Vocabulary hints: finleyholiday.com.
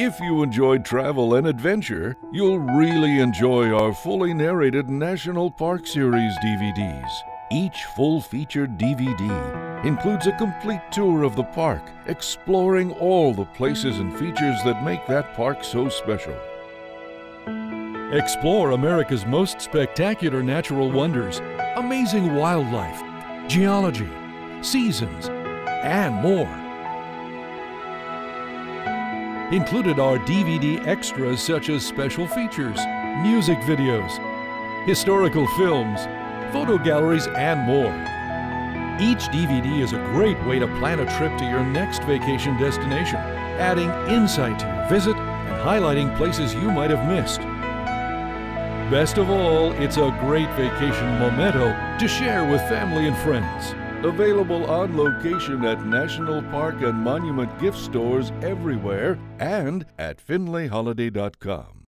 If you enjoy travel and adventure, you'll really enjoy our fully narrated National Park Series DVDs. Each full-featured DVD includes a complete tour of the park, exploring all the places and features that make that park so special. Explore America's most spectacular natural wonders, amazing wildlife, geology, seasons, and more. Included are DVD extras such as special features, music videos, historical films, photo galleries, and more. Each DVD is a great way to plan a trip to your next vacation destination, adding insight to your visit and highlighting places you might have missed. Best of all, it's a great vacation memento to share with family and friends. Available on location at National Park and Monument gift stores everywhere and at finleyholiday.com.